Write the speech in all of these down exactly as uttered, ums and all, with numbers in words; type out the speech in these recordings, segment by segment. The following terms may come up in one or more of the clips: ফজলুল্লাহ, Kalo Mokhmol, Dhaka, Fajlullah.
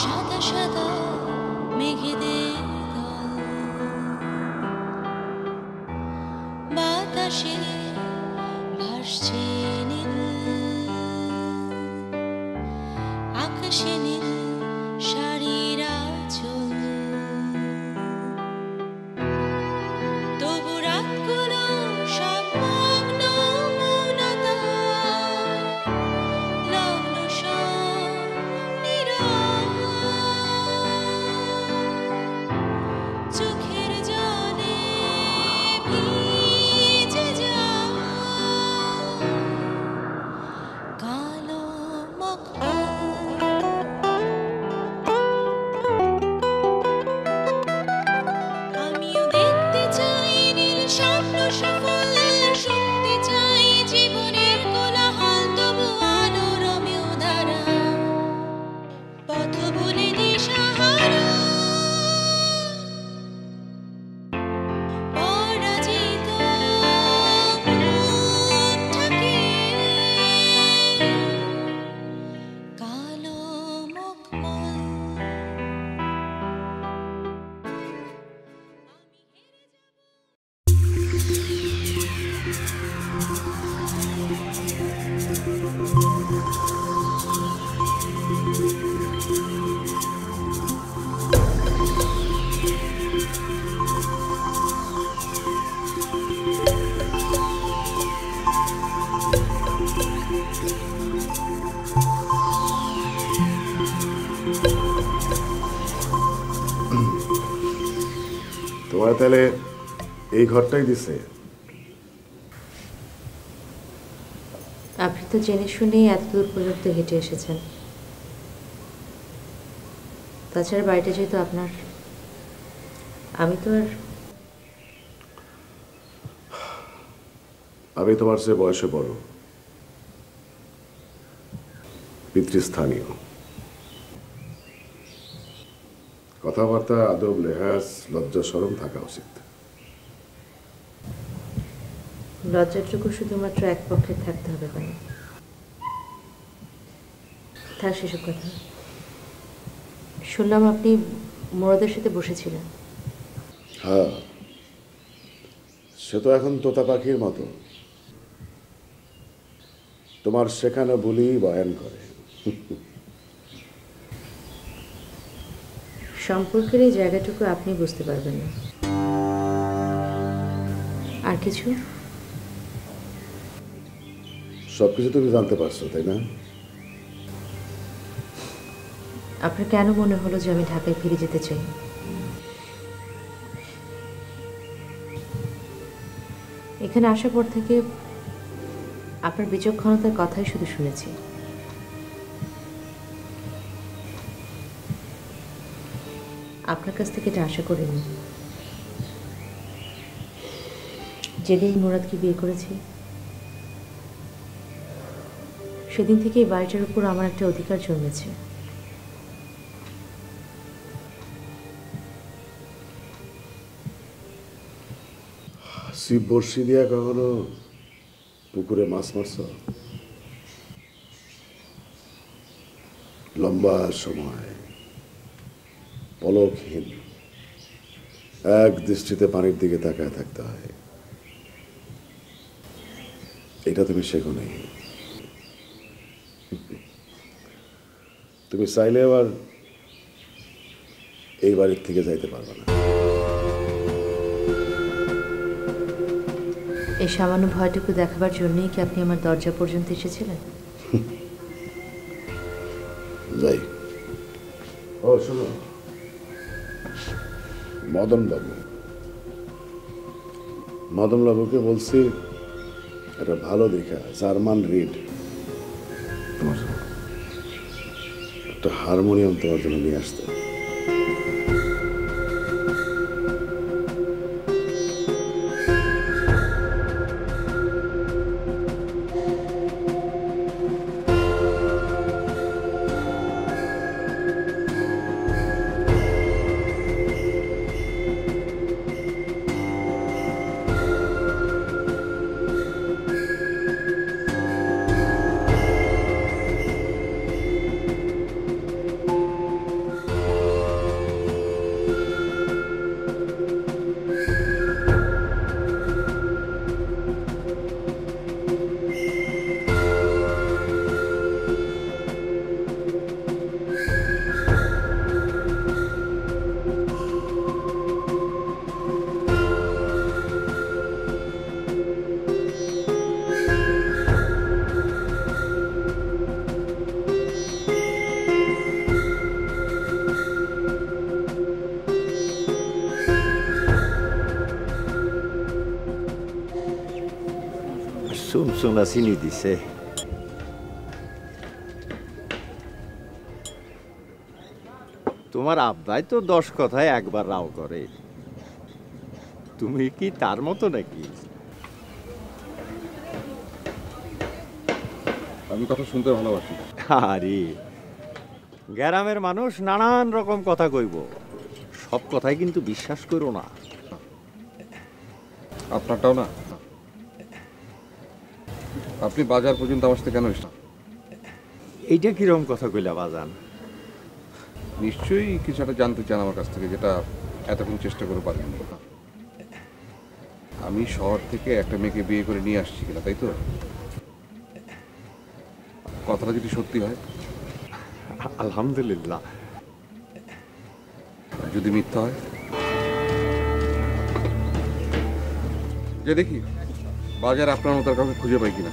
সাদা সাদা মেঘেদের দল, বাতাসে ভাসছে নীল, আকাশে নীল শাড়ির আঁচল। তবু রাতগুলো সব মগ্ন মৌনতা, লগ্ন সব নীরব। চোখের জলে ভিজে যায় কালো মখমল। আমিও দেখতে চাই নীল স্বপ্ন সফল, শুনতে চাই জীবনের কোলাহল। তবু আলোর অমেয়ধারা পথ বলে দিশাহারা, পরাজিত মন থাকে কালো মখমল। তোমার তাহলে এই ঘরটাই দিছে? আপনি তো জেনে শুনেই এত দূর পর্যন্ত হেঁটে এসেছেন, তাছাড়া বাড়িটা যেহেতু আপনার, আমি তো আর আমি তোমার চেয়ে বয়সে বড়, পিতৃস্থানীয়, কথাবার্তা আদব লেহাজ লজ্জা শরম থাকা উচিত। লজ্জাটুকু শুধুমাত্র এক পক্ষে থাকতে হবে। কেন তার সেসব কথা শুনলাম আপনি মোরাদের সাথে বসেছিলেন। হ্যাঁ, সে তো এখন তোতা পাখির মতো তোমার সেখানে বলি বয়ান করে। সম্পর্কের এই জায়গাটুকু আপনি বুঝতে পারবেন না। আর কিছু? সবকিছু তুমি জানতে পারছো, তাই না? আপনার কেন মনে হলো যে আমি ঢাকায় ফিরে যেতে চাই? এখানে আসার পর থেকে আপনার বিচক্ষণতার কথাই শুধু শুনেছি। আপনার কাছ থেকে এটা আশা করিনি। যেদিন মুরাদকে বিয়ে করেছি সেদিন থেকে এই বাড়িটার উপর আমার একটা অধিকার জন্মেছে। শিব বর্ষি দিয়া কখনো পুকুরে মাছ মারছ? লম্বা সময় পলকহীন এক দৃষ্টিতে পানির দিকে তাকায় থাকতে হয়, এটা তুমি শেখো নাই। তুমি চাইলে আবার এই বাড়ির থেকে যাইতে পারবে না। এই সামান্য ভয়টুকু দেখাবার জন্যই কি আপনি আমার দরজা পর্যন্ত এসেছিলেন? যাই। ও শোনো, মাদাম লাবু, মাদাম লাবুকে বলছি একটা ভালো দেখা জার্মান রিড তোমার একটা হারমোনিয়াম তোমার জন্য নিয়ে আসতে। Hepsinin asil idiyse. তোমার আব্বাই তো দশ কথায় একবার রাও করে, তুমি কি তার মতো নাকি? আমি কথা শুনতে ভালোবাসি। আরে গ্রামের মানুষ নানান রকম কথা কইব, সব কথাই কিন্তু বিশ্বাস করো না। আপনারটাও না। আপনি বাজার পর্যন্ত আমার সাথে কেন এসেছেন? এইটা কিরকম কথা কইলা বাজান? নিশ্চয়ই কিছু একটা জানতে চান আমার কাছ থেকে, যেটা এতক্ষণ চেষ্টা করে পারেন। আমি শহর থেকে একটা মেয়েকে বিয়ে করে নিয়ে আসছি কিনা, তাই তো? কথাটা যদি সত্যি হয় আলহামদুলিল্লাহ, যদি মিথ্যা হয় যে দেখি বাজার আপনার মতো কাউকে খুঁজে পাই কিনা।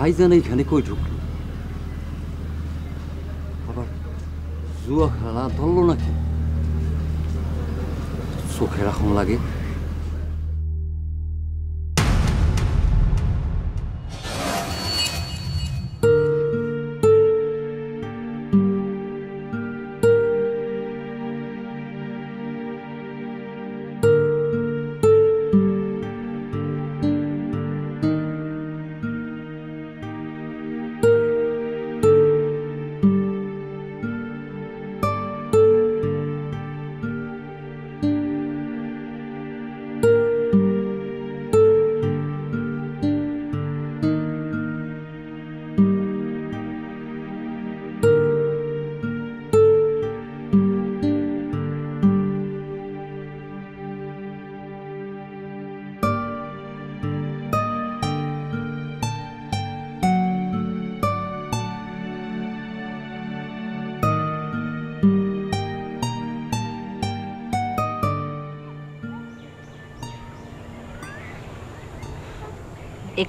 ভাইজান এইখানে কই ঢুকল? আবার জুয়া খেলা ধরল নাকি? চোখে রাখুন লাগে।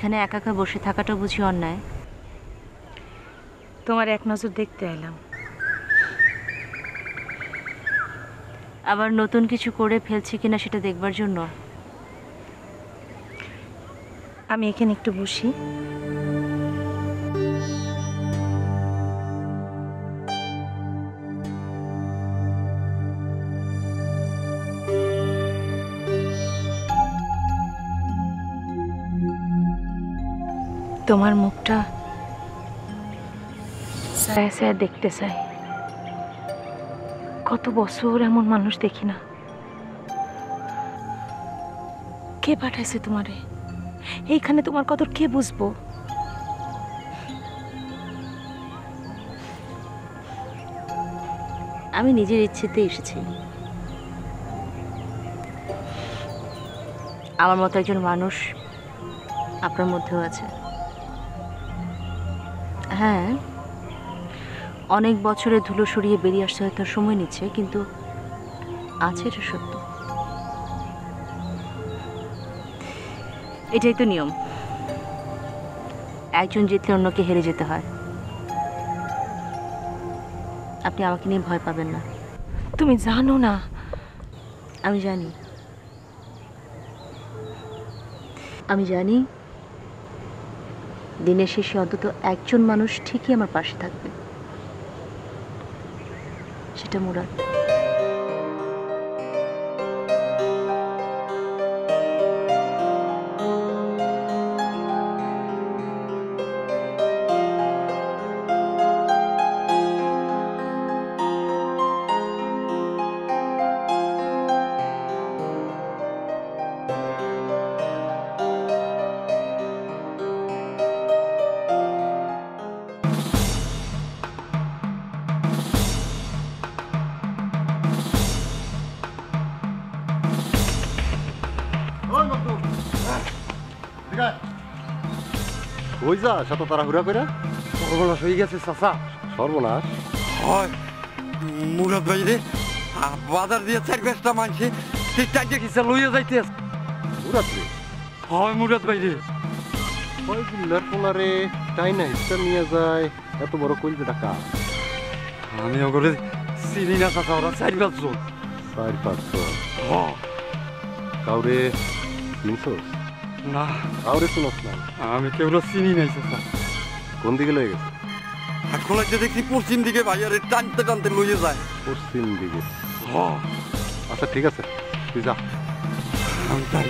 এখানে একা একা বসে থাকাটা বুঝি অন্যায়? তোমার এক নজর দেখতে এলাম, আবার নতুন কিছু করে ফেলছি কিনা সেটা দেখবার জন্য। আমি এখানে একটু বসি। তোমার মুখটা ছায়া ছায়া দেখতে চাই, কত বছর এমন মানুষ দেখি না। কে পাঠাইছে তোমারে এইখানে? তোমার কত কে বুঝবো? আমি নিজের ইচ্ছেতে এসেছি। আমার মতো একজন মানুষ আপনার মধ্যেও আছে। হ্যাঁ, অনেক বছরে ধুলো সরিয়ে বেরিয়ে আসতে হয়তো সময় নিচ্ছে, কিন্তু আছে, এটা সত্য। এটাই তো নিয়ম, একজন জিতলে অন্যকে হেরে যেতে হয়। আপনি আমাকে নিয়ে ভয় পাবেন না। তুমি জানো না। আমি জানি, আমি জানি দিনের শেষে অন্তত একজন মানুষ ঠিকই আমার পাশে থাকবে, সেটা মুরাদ। সাত তাড়াহুড়া করে সর্বনাশ হয়ে গেছে। চাচা সর্বনাশ হয় মুরাদ ভাই রে, বাজার দিয়ে চার পাঁচটা মানছে চারটে খিচা লইয়া যাইতে আছে। মুরাদ রে, হয় মুরাদ ভাই রে, ফজলুল্লাহর পোলারে তাই না হিসা নিয়ে যায়, এত বড় কইতে টাকা। আমি ওগুলো চিনি না চাচা, ওরা চার পাঁচজন চার পাঁচজন কাউরে তিনশো না কাউরে শুনস না। আমি কেউরা চিনি নাই। কোন দিকে লয়ে গেছে? এখন একটা দেখছি পশ্চিম দিকে ভাইয়ারে টানতে টানতে লইয়ে যায়। পশ্চিম দিকে? হ্যাঁ। আচ্ছা ঠিক আছে, তুই যা, আমি যাই।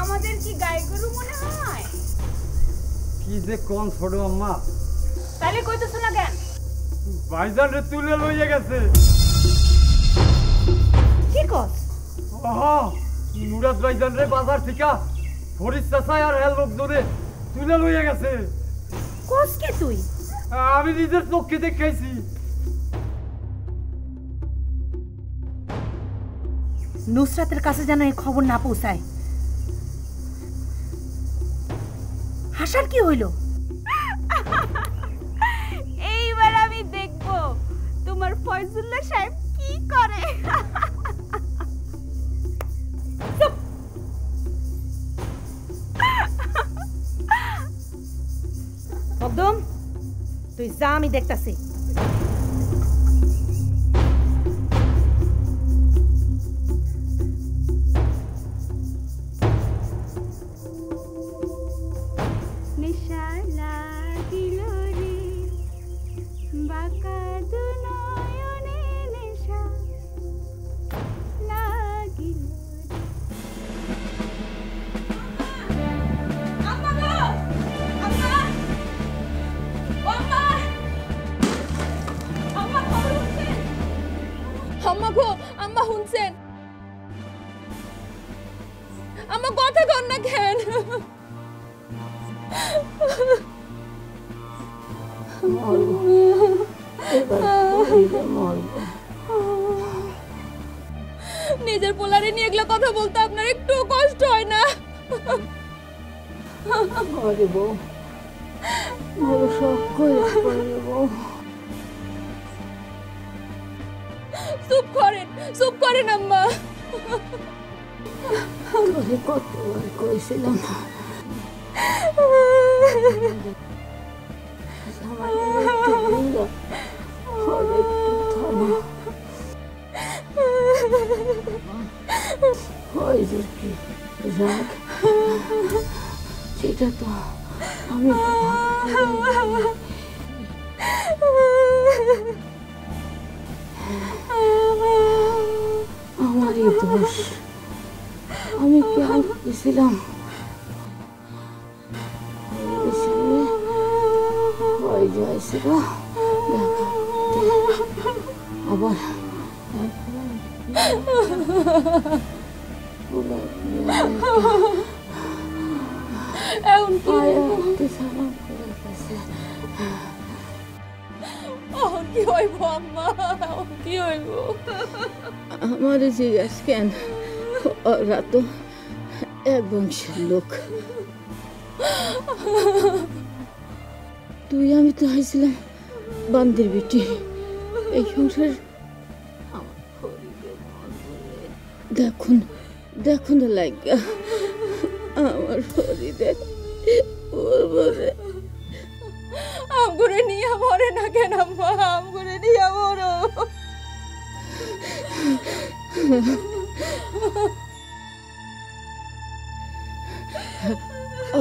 আমাদের কি গায় গরু মনে হয়? কি যে কোন ছোট আম্মা, তাহলে কইতেছ না কেন? ভাইজান রে তুলে লইয়া গেছে। কি কস? ওহ মুরাদ ভাইজান রে বাজার ঠিকা ফরিদ চাচা আর হেল লোকজনে তুলে লইয়া গেছে। কস কে তুই? আমি নিজের চোখে দেখেছি। নুসরাতের কাছে যেন এই খবর না পৌঁছায়। হাসার কি হইল? এইবার আমি দেখব তোমার ফয়জুল্লাহ সাহেব কি করে। একদম তুই যা, আমি দেখতাছি। নিজের পোলারে নিয়ে এগুলো কথা বলতে আপনার একটু কষ্ট হয় না? আরে বউ, বড় শখ করে পড়ে বউ। চুপ করেন, চুপ করেন আম্মা। কতবার কইছিলাম। কেন ওরা তো এক বংশের লোক, তুই আমি তো হয়েছিলাম বান্দির বেটি। এই সংসার দেখুন দেখুন লাগা আমার ফরিদের আম করে নিয়ে মরে না কেন আম করে নিয়ে মরো।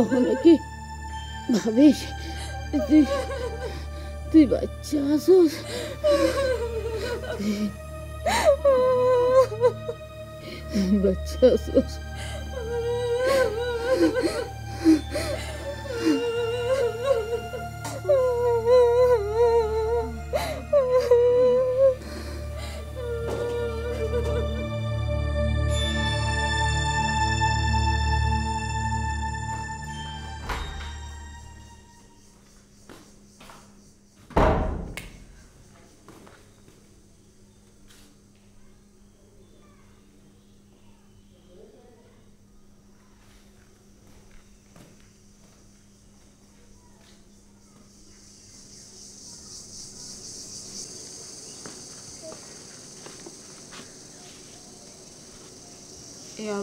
এখনো কি ভাবিস তুই তুই বাচ্চা আসুস? বাচ্চা আসুস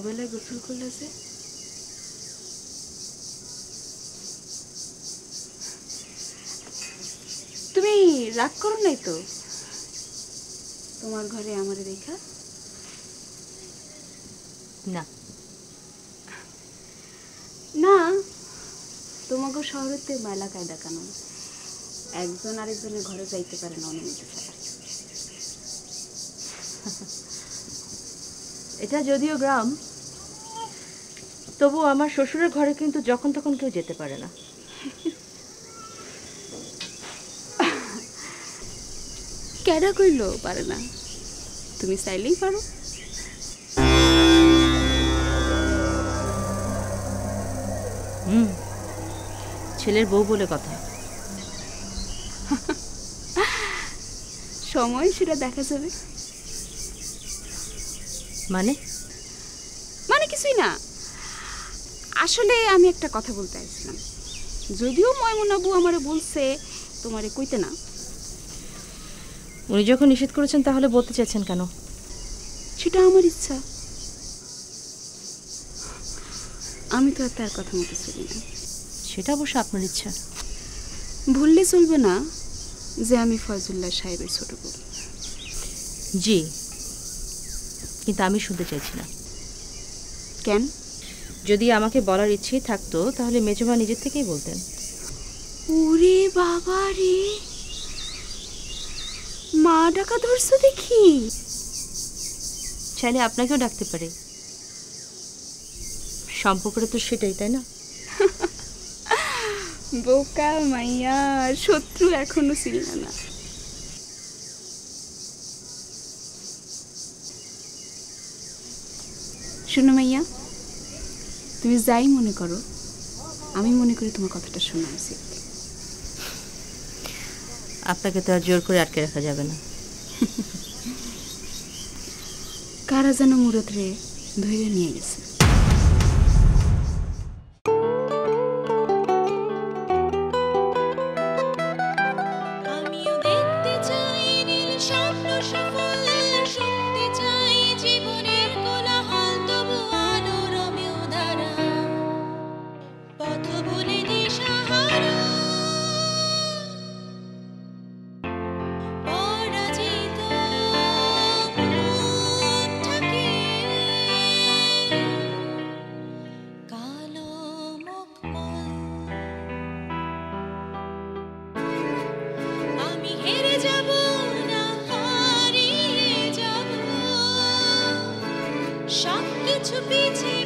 বেলায় গোসল করলে যে তুমি রাগ করো নাই তো তোমার ঘরে আমার দেখা? না না, তোমাকে শহরেতে মেলা কায়দা কানুন, একজন আরেকজনের ঘরে যাইতে পারে না অনুমতি ছাড়া। এটা যদিও গ্রাম, তবু আমার শ্বশুরের ঘরে কিন্তু যখন তখন কেউ যেতে পারে না। কেডা কইলো পারে না? তুমি চাইলেই পারো। হুম, ছেলের বউ বলে কথা। সময় সেটা দেখা যাবে। মানে মানে কিছুই না, আসলে আমি একটা কথা বলতে আসছিলাম। যদিও ময়মুনাবু আমারে বলছে তোমারে কইতে না। উনি যখন নিষেধ করেছেন তাহলে বলতে চাইছেন কেন? সেটা আমার ইচ্ছা, আমি তো আর তার কথা মতো চলি না। সেটা অবশ্য আপনার ইচ্ছা। ভুললে চলবে না যে আমি ফজলুল্লাহ সাহেবের ছোট বউ। জি, কিন্তু আমি শুনতে চাইছি না। কেন? যদি আমাকে বলার ইচ্ছেই থাকতো তাহলে মেজমা নিজের থেকেই বলতেন। ওরে বাবা রে, মা ডাকা ধরছো দেখি। চাইলে আপনাকেও ডাকতে পারে, সম্পর্কটা তো সেটাই, তাই না? বোকা মাইয়া, শত্রু এখনো চিনল না। শোনো মাইয়া, তুমি যাই মনে করো, আমি মনে করি তোমার কথাটা শোনা উচিত। আপনাকে তো আর জোর করে আটকে রাখা যাবে না। কারা যেন মুরাদরে ধরে নিয়ে গেছে। Shut to be taken.